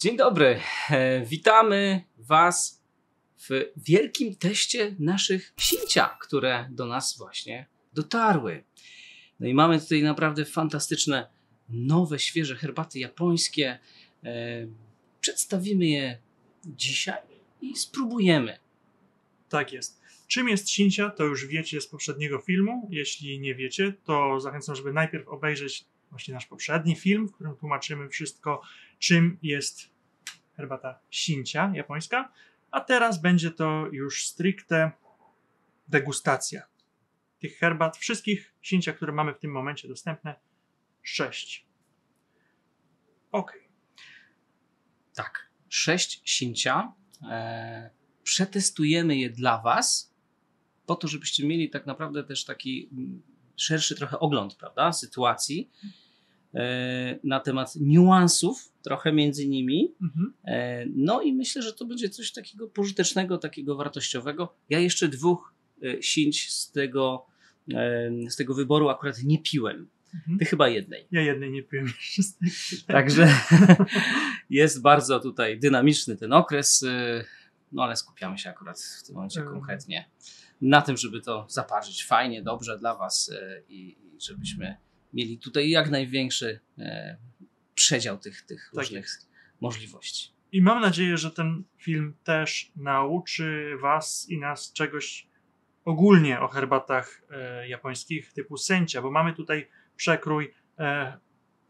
Dzień dobry, witamy Was w wielkim teście naszych shincha, które do nas właśnie dotarły. No i mamy tutaj naprawdę fantastyczne, nowe, świeże herbaty japońskie. Przedstawimy je dzisiaj i spróbujemy. Tak jest. Czym jest shincha, to już wiecie z poprzedniego filmu. Jeśli nie wiecie, to zachęcam, żeby najpierw obejrzeć właśnie nasz poprzedni film, w którym tłumaczymy wszystko, czym jest herbata shincha japońska, a teraz będzie to już stricte degustacja tych herbat, wszystkich shincha, które mamy w tym momencie dostępne, 6. Ok. Tak, 6 shincha. Przetestujemy je dla Was, po to, żebyście mieli tak naprawdę też taki szerszy trochę ogląd, prawda, sytuacji, na temat niuansów trochę między nimi. No i myślę, że to będzie coś takiego pożytecznego, takiego wartościowego. Ja jeszcze 2 sinć z tego wyboru akurat nie piłem. Ty chyba jednej. Ja jednej nie piłem jeszcze. Także jest bardzo tutaj dynamiczny ten okres, no ale skupiamy się akurat w tym momencie konkretnie na tym, żeby to zaparzyć fajnie, dobrze dla Was i żebyśmy mieli tutaj jak największy przedział tych różnych możliwości. I mam nadzieję, że ten film też nauczy Was i nas czegoś ogólnie o herbatach japońskich typu sencha, bo mamy tutaj przekrój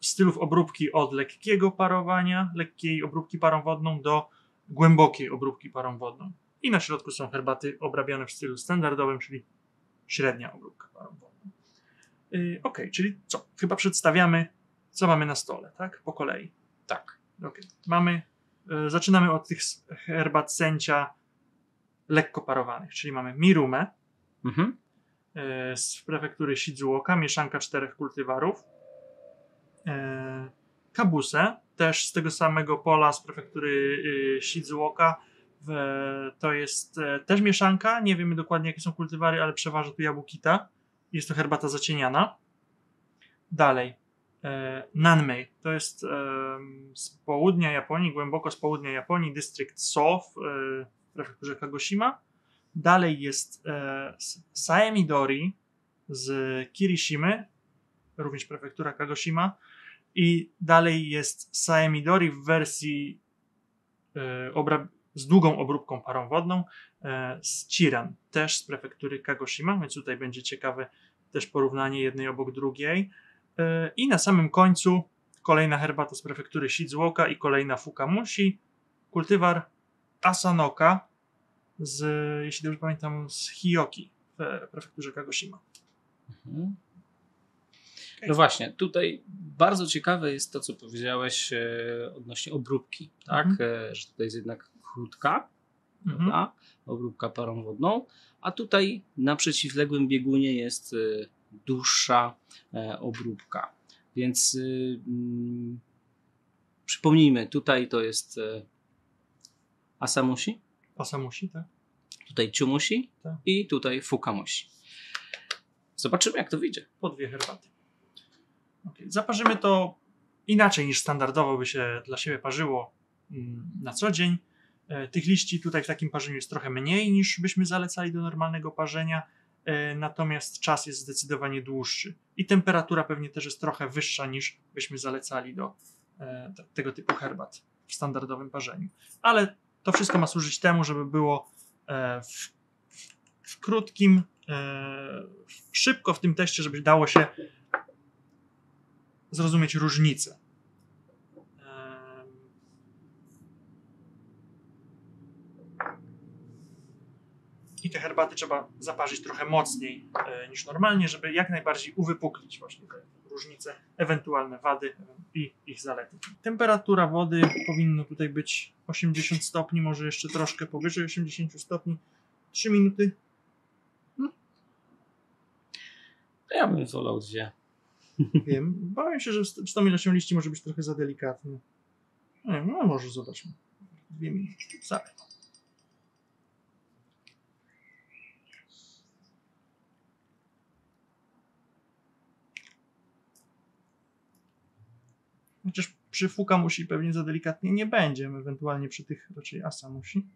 stylów obróbki od lekkiego parowania, lekkiej obróbki parą wodną do głębokiej obróbki parą wodną. I na środku są herbaty obrabiane w stylu standardowym, czyli średnia obróbka parą wodną. Ok, czyli co? Chyba przedstawiamy, co mamy na stole, tak? Po kolei. Tak. Okay. Mamy, zaczynamy od tych herbat sencha lekko parowanych, czyli mamy Mirume z prefektury Shizuoka, mieszanka 4 kultywarów. Kabuse, też z tego samego pola, z prefektury Shizuoka. To jest też mieszanka, nie wiemy dokładnie jakie są kultywary, ale przeważa tu yabukita. Jest to herbata zacieniana. Dalej, Nanmei, to jest z południa Japonii, głęboko z południa Japonii, dystrykt So w prefekturze Kagoshima. Dalej jest Saemidori z Kirishimy, również prefektura Kagoshima. I dalej jest Saemidori w wersji z długą obróbką parą wodną z Chiran, też z prefektury Kagoshima, więc tutaj będzie ciekawe też porównanie jednej obok drugiej. I na samym końcu kolejna herbata z prefektury Shizuoka i kolejna Fukamushi, kultywar Asanoka, jeśli dobrze pamiętam, z Hioki w prefekturze Kagoshima. No właśnie, tutaj bardzo ciekawe jest to, co powiedziałeś odnośnie obróbki, tak? Że tutaj jest jednak krótka, prawda? Obróbka parą wodną, a tutaj na przeciwległym biegunie jest dłuższa obróbka. Więc przypomnijmy, tutaj to jest Asamushi. Asamushi, tak. Tutaj chūmushi, tak. I tutaj Fukamushi. Zobaczymy, jak to wyjdzie. Po 2 herbaty. Okay. Zaparzymy to inaczej niż standardowo by się dla siebie parzyło na co dzień. Tych liści tutaj w takim parzeniu jest trochę mniej niż byśmy zalecali do normalnego parzenia, natomiast czas jest zdecydowanie dłuższy i temperatura pewnie też jest trochę wyższa niż byśmy zalecali do tego typu herbat w standardowym parzeniu. Ale to wszystko ma służyć temu, żeby było w krótkim, szybko w tym teście, żeby dało się zrozumieć różnicę. I te herbaty trzeba zaparzyć trochę mocniej niż normalnie, żeby jak najbardziej uwypuklić właśnie te różnice, ewentualne wady i ich zalety. Temperatura wody powinna tutaj być 80 stopni, może jeszcze troszkę powyżej 80 stopni. 3 minuty. Ja bym wolał 2. Wiem, bałem się, że z tą ilością liści może być trochę za delikatny. No może zobaczmy. 2 minuty. Chociaż przy Fukamushi pewnie za delikatnie nie będzie, ewentualnie przy tych raczej Asamushi.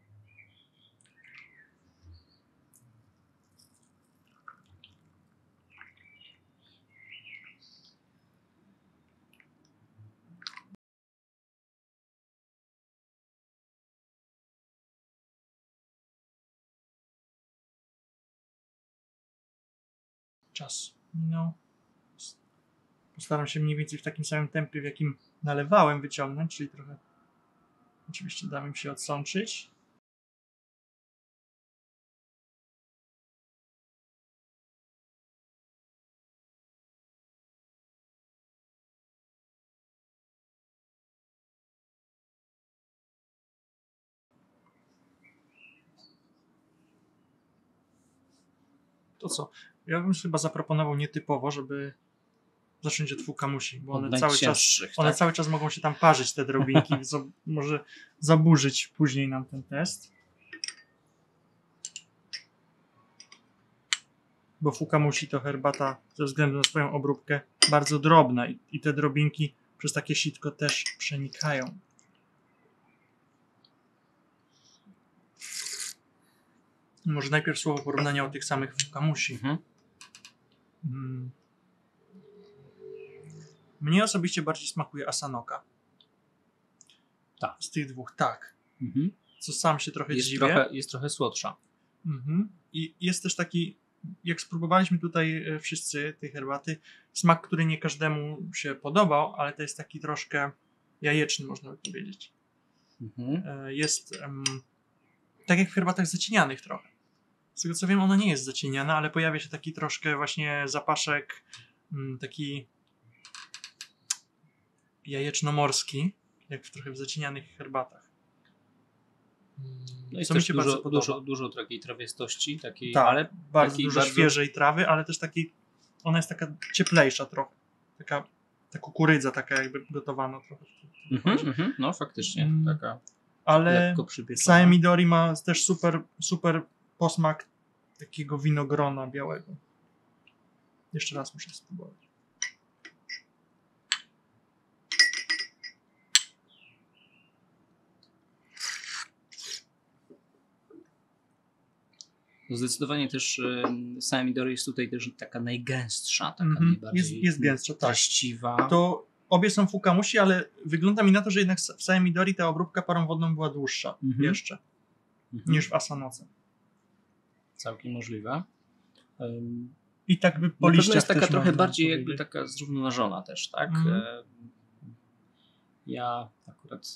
Czas minął. Postaram się mniej więcej w takim samym tempie, w jakim nalewałem, wyciągnąć, czyli trochę oczywiście da mi się odsączyć. To co? Ja bym chyba zaproponował nietypowo, żeby zacząć od Fukamushi, bo one cały czas mogą się tam parzyć, te drobinki, może zaburzyć później nam ten test. Bo Fukamushi to herbata ze względu na swoją obróbkę bardzo drobna i te drobinki przez takie sitko też przenikają. Może najpierw słowo porównania o tych samych Fukamushi. Mnie osobiście bardziej smakuje Asanoka. Tak. Z tych dwóch, tak. Co sam się trochę dziwię. Jest trochę słodsza. I jest też taki, jak spróbowaliśmy tutaj wszyscy tej herbaty, smak, który nie każdemu się podobał, ale to jest taki troszkę jajeczny, można by powiedzieć. Jest tak jak w herbatach zacienianych trochę. Z tego co wiem, ona nie jest zacieniana, ale pojawia się taki troszkę właśnie zapaszek, taki jajeczno-morski, jak w zacienianych herbatach. No i co mi się bardzo podoba. Dużo takiej trawistości, takiej, ale bardzo dużo świeżej trawy, ale też takiej, ona jest taka cieplejsza trochę. Ta kukurydza, taka jakby gotowana trochę. No faktycznie, taka. Ale Saemidori ma też super posmak takiego winogrona białego. Jeszcze raz muszę spróbować. No zdecydowanie też Saemidori jest tutaj też taka najgęstsza, taka najbardziej jest gęstsza, właściwa. Tak. To obie są Fukamushi, ale wygląda mi na to, że jednak w Saemidori ta obróbka parą wodną była dłuższa jeszcze niż w Asanoce. Całkiem możliwe. I tak by po liściach jest taka trochę bardziej jakby taka zrównoważona też, tak? Ja akurat...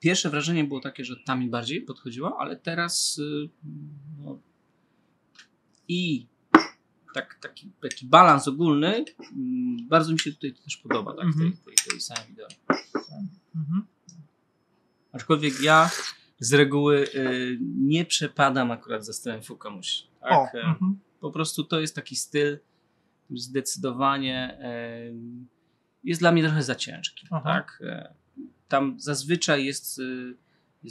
Pierwsze wrażenie było takie, że ta mi bardziej podchodziła, ale teraz no, i taki balans ogólny bardzo mi się tutaj też podoba, tak, tej Saemidory. Aczkolwiek ja z reguły nie przepadam akurat za stylem Fukamushi. Tak? Po prostu to jest taki styl, zdecydowanie jest dla mnie trochę za ciężki. Tak? Tam zazwyczaj jest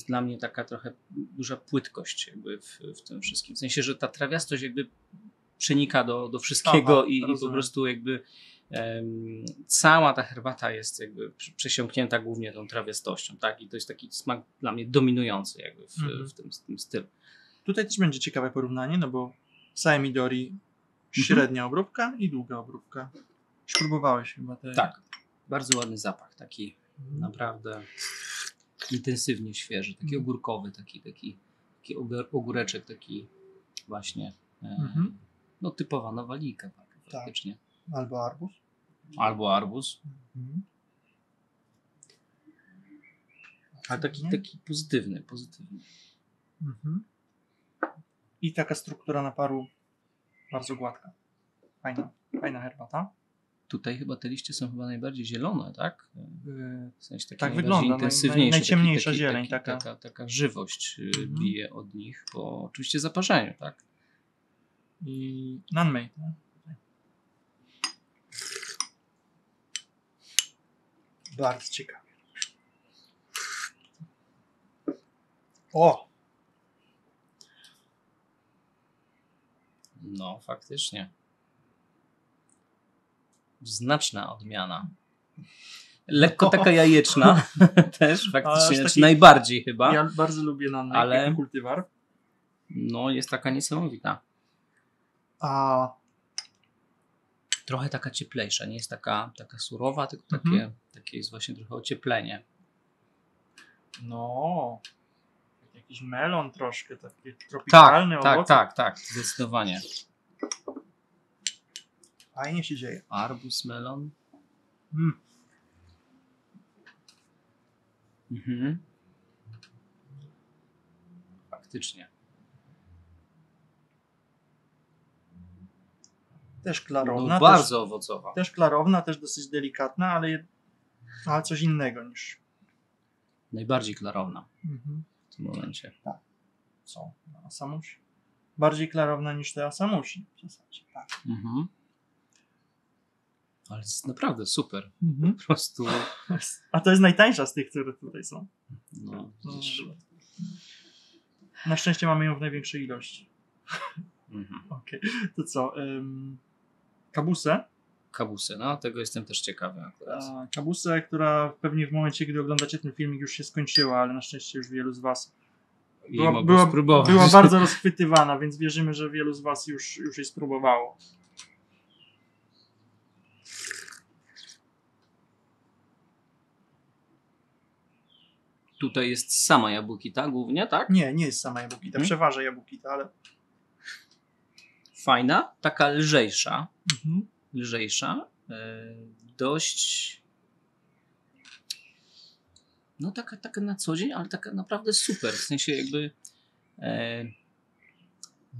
dla mnie taka trochę duża płytkość jakby w tym wszystkim. W sensie, że ta trawiastość jakby przenika do wszystkiego. Aha, i po prostu jakby cała ta herbata jest jakby przesiąknięta głównie tą trawiastością, tak? I to jest taki smak dla mnie dominujący jakby w tym stylu. Tutaj też będzie ciekawe porównanie, no bo Saemidori średnia obróbka i długa obróbka. Już próbowałeś chyba te... Tak, bardzo ładny zapach, taki naprawdę intensywnie świeży, taki ogórkowy, taki ogóreczek, taki właśnie no typowa nowalijka, tak, praktycznie. Albo arbuz. Ale taki pozytywny. I taka struktura naparu bardzo gładka. Fajna herbata. Tutaj chyba te liście są najbardziej zielone, tak? W sensie takie tak wygląda, intensywniejsze, najciemniejsza zieleń. Taka żywość bije od nich po oczywiście zaparzeniu, tak? I Nanmei. Bardzo ciekawe. O! No, faktycznie. Znaczna odmiana. lekko taka jajeczna też faktycznie, taki, najbardziej chyba. Ja bardzo lubię Nanmei, ale kultywar. No jest taka niesamowita. A trochę taka cieplejsza, nie jest taka surowa, tylko takie jest właśnie trochę ocieplenie. No, jakiś melon troszkę, taki tropikalny owoc. Tak, zdecydowanie. Fajnie się dzieje. Arbuz, melon. Faktycznie. Też klarowna. No, bardzo też, owocowa. Też klarowna, też dosyć delikatna, ale coś innego niż... Najbardziej klarowna w tym momencie. Tak. Co? Asamushi. Bardziej klarowna niż te Asamushi w zasadzie. Tak. Ale jest naprawdę super. Po prostu. A to jest najtańsza z tych, które tutaj są. No. Na szczęście mamy ją w największej ilości. Okej. To co? Kabuse? Kabuse, no tego jestem też ciekawy akurat. Kabuse, która pewnie w momencie, gdy oglądacie ten filmik, już się skończyła, ale na szczęście już wielu z was była bardzo rozchwytywana, więc wierzymy, że wielu z was już jej spróbowało. Tutaj jest sama jabukita głównie, tak? Nie jest sama jabukita, przeważa jabukita, ale... Fajna, taka lżejsza. Lżejsza, dość, no taka na co dzień, ale taka naprawdę super, w sensie jakby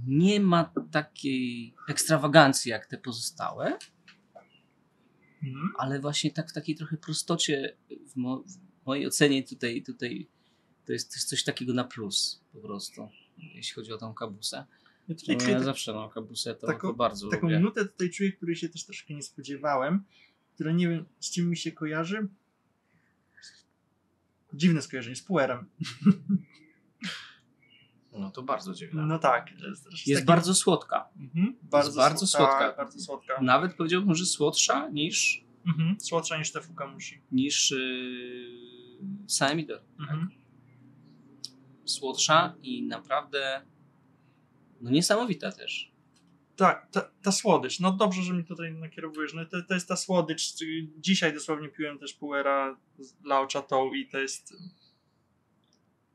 nie ma takiej ekstrawagancji jak te pozostałe, ale właśnie tak w takiej trochę prostocie, w mojej ocenie tutaj to jest coś takiego na plus po prostu, jeśli chodzi o tą kabusę. Ja tutaj czuję zawsze kabusę to bardzo lubię. Taką minutę tutaj czuję, której się też troszkę nie spodziewałem, która nie wiem z czym mi się kojarzy. Dziwne skojarzenie, z puerem. No to bardzo dziwne. No tak. Jest bardzo słodka. Bardzo słodka. Nawet powiedziałbym, że słodsza niż... Słodsza niż te Fukamushi. Niż Saemidori. Tak? Słodsza i naprawdę... No niesamowita też. Tak, ta słodycz. No dobrze, że mi tutaj nakierowujesz. No to jest ta słodycz. Dzisiaj dosłownie piłem też puera z Lao Chateau i to jest...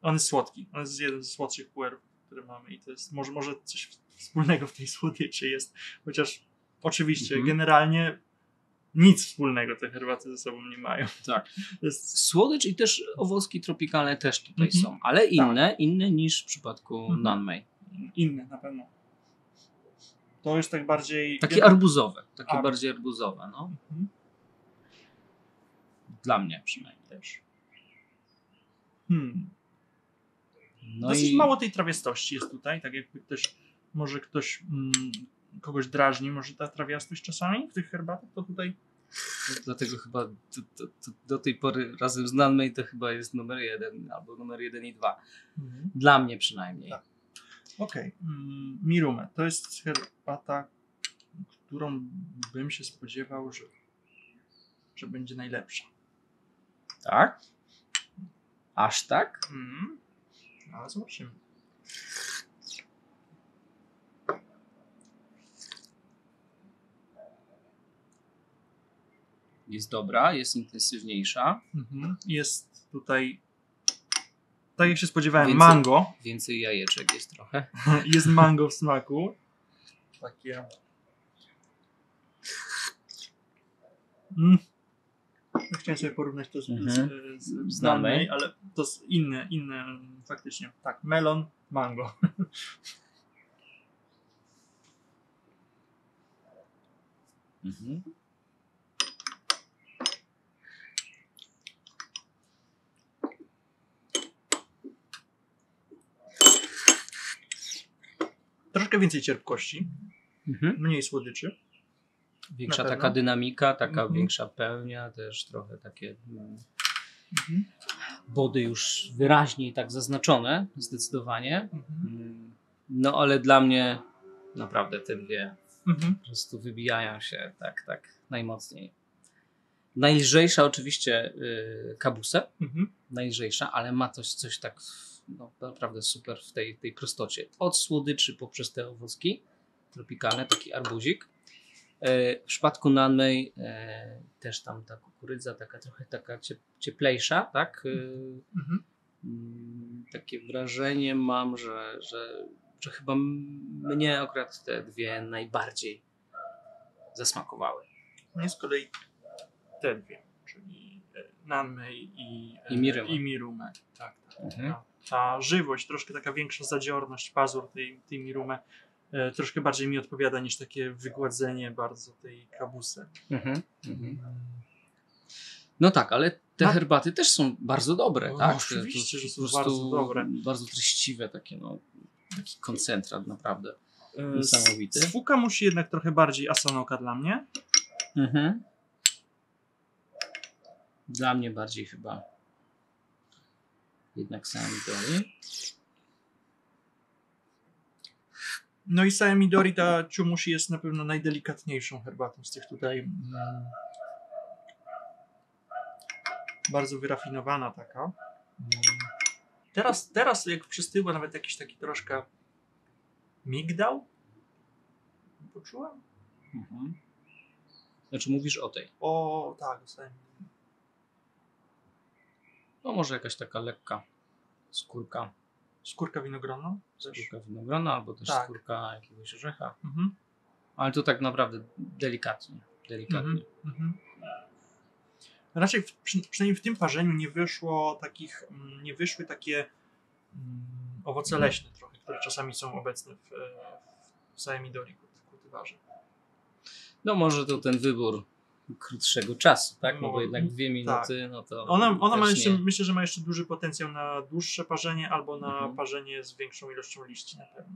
On jest słodki. On jest jeden z słodszych puerów, które mamy i to jest... Może coś wspólnego w tej słodyczy jest. Chociaż oczywiście generalnie nic wspólnego te herbaty ze sobą nie mają. Tak. Jest... Słodycz i też owocki tropikalne też tutaj są, ale inne, tak. Inne niż w przypadku Nanmei. Inne na pewno. To jest tak bardziej... Takie arbuzowe. Takie bardziej arbuzowe, no. Dla mnie przynajmniej też. No dosyć mało tej trawiastości jest tutaj, tak jakby ktoś kogoś drażni, może ta trawiastość czasami w tych herbatach, to tutaj... Dlatego chyba do tej pory razem z Nanmei to chyba jest numer 1 albo numer 1 i 2. Dla mnie przynajmniej. Tak. Okej, Mirume. To jest herbata, którą bym się spodziewał, że będzie najlepsza. Tak? Aż tak? Ale zobaczymy. Jest dobra, jest intensywniejsza. Jest tutaj... Tak jak się spodziewałem, mango. Więcej jajeczek jest trochę. Jest mango w smaku. Takie. Chciałem sobie porównać to z Nanmei, ale to jest inne faktycznie. Tak, melon, mango. Troszkę więcej cierpkości, mniej słodyczy. Większa taka dynamika, taka większa pełnia, też trochę takie body już wyraźniej tak zaznaczone, zdecydowanie. No ale dla mnie naprawdę te dwie po prostu wybijają się tak najmocniej. Najlżejsza oczywiście kabuse, najlżejsza, ale ma coś tak no, naprawdę super w tej prostocie. Od słodyczy poprzez te owocki tropikalne, taki arbuzik. W przypadku Nanmei też tam ta kukurydza, taka trochę taka cieplejsza, tak? Takie wrażenie mam, że chyba mnie akurat te dwie najbardziej zasmakowały. Mnie z kolei te dwie, czyli Nanmei i Mirume. Tak, tak. Ta żywość, troszkę taka większa zadziorność pazur tej Mirume troszkę bardziej mi odpowiada niż takie wygładzenie bardzo tej kabusy. No tak, ale te herbaty też są bardzo dobre, no, tak? Oczywiście, że są bardzo dobre. Bardzo treściwe, takie no, taki koncentrat naprawdę niesamowity. Z Fukamushi jednak trochę bardziej Asanoka dla mnie. Dla mnie bardziej chyba jednak Saemidori. No i Saemidori, ta chūmushi jest na pewno najdelikatniejszą herbatą z tych tutaj. Bardzo wyrafinowana taka. Teraz jak przystyła nawet jakiś taki troszkę migdał poczułem. Znaczy mówisz o tej? O tak, o Saemidori. No może jakaś taka lekka skórka. Skórka winogrona? Skórka winogrona albo też tak. Skórka jakiegoś orzecha. Ale to tak naprawdę delikatnie. Raczej przynajmniej w tym parzeniu nie wyszły takie owoce leśne trochę, które czasami są obecne w Saemidori kultywarze. No może to ten wybór krótszego czasu, tak? No bo jednak 2 minuty, tak. No to... Ona ma jeszcze, myślę, że ma jeszcze duży potencjał na dłuższe parzenie albo na parzenie z większą ilością liści na pewno.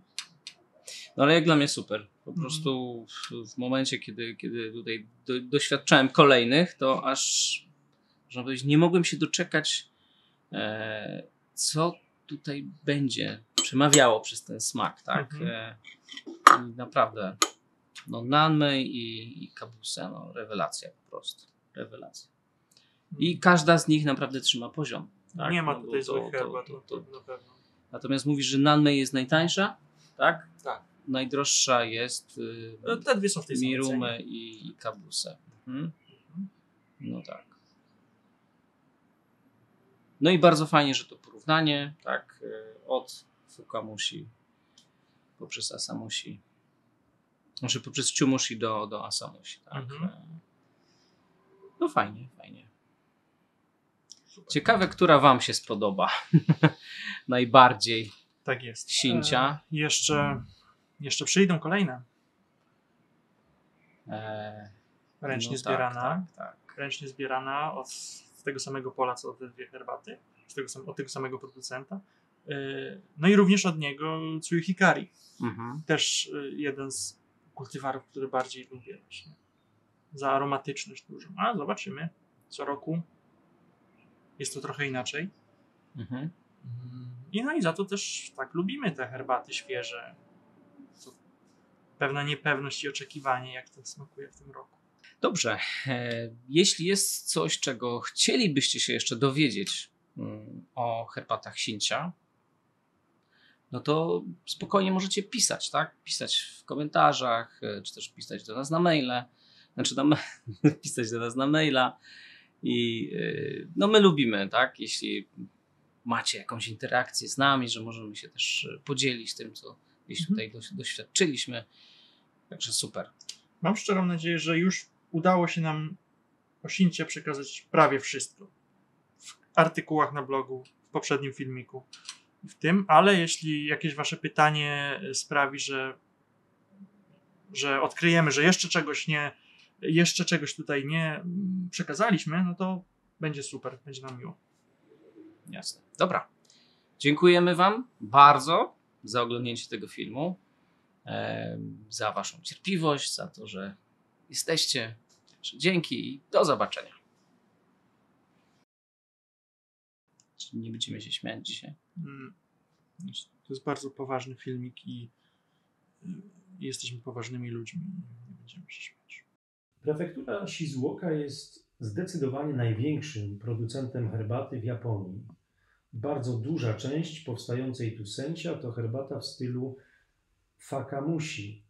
No ale jak dla mnie super. Po prostu w momencie, kiedy tutaj doświadczałem kolejnych, to aż, można powiedzieć, nie mogłem się doczekać, co tutaj będzie przemawiało przez ten smak, tak? Naprawdę... No Nanmei i kabuse, no rewelacja po prostu, rewelacja. I każda z nich naprawdę trzyma poziom. Tak? Nie ma no, tutaj złych herbat, na pewno. Natomiast mówisz, że Nanmei jest najtańsza, tak? Tak. Najdroższa jest te dwie są w tej Mirume i kabuse. No tak. No i bardzo fajnie, że to porównanie, tak? Od Fukamushi poprzez Asamushi. Znaczy poprzez chūmushi do Asamushi, tak? No fajnie, fajnie. Super. Ciekawe, która wam się spodoba najbardziej. Tak jest. Shincha. Jeszcze przyjdą kolejne. Ręcznie no zbierana. Tak. Ręcznie zbierana z tego samego pola, co te dwie herbaty. Od tego samego producenta. No i również od niego Tsuyuhikari. Też jeden z kultywarów, które bardziej lubię właśnie. Za aromatyczność dużą. Ale zobaczymy. Co roku jest to trochę inaczej. I no i za to też tak lubimy te herbaty świeże. To pewna niepewność i oczekiwanie, jak to smakuje w tym roku. Dobrze. Jeśli jest coś, czego chcielibyście się jeszcze dowiedzieć o herbatach Shincha, no to spokojnie możecie pisać, tak? Pisać w komentarzach, czy też pisać do nas na maile. Pisać do nas na maila. I no my lubimy, tak? Jeśli macie jakąś interakcję z nami, że możemy się też podzielić tym, co gdzieś tutaj doświadczyliśmy. Także super. Mam szczerą nadzieję, że już udało się nam o Shincha przekazać prawie wszystko. W artykułach na blogu, w poprzednim filmiku. W tym, ale jeśli jakieś wasze pytanie sprawi, że odkryjemy, że jeszcze czegoś tutaj nie przekazaliśmy, no to będzie super, będzie nam miło. Jasne. Dobra. Dziękujemy wam bardzo za oglądnięcie tego filmu, za waszą cierpliwość, za to, że jesteście. Dzięki i do zobaczenia. Nie będziemy się śmiać dzisiaj. To jest bardzo poważny filmik i jesteśmy poważnymi ludźmi. Nie będziemy się śmiać. Prefektura Shizuoka jest zdecydowanie największym producentem herbaty w Japonii. Bardzo duża część powstającej tu sencha to herbata w stylu Fukamushi.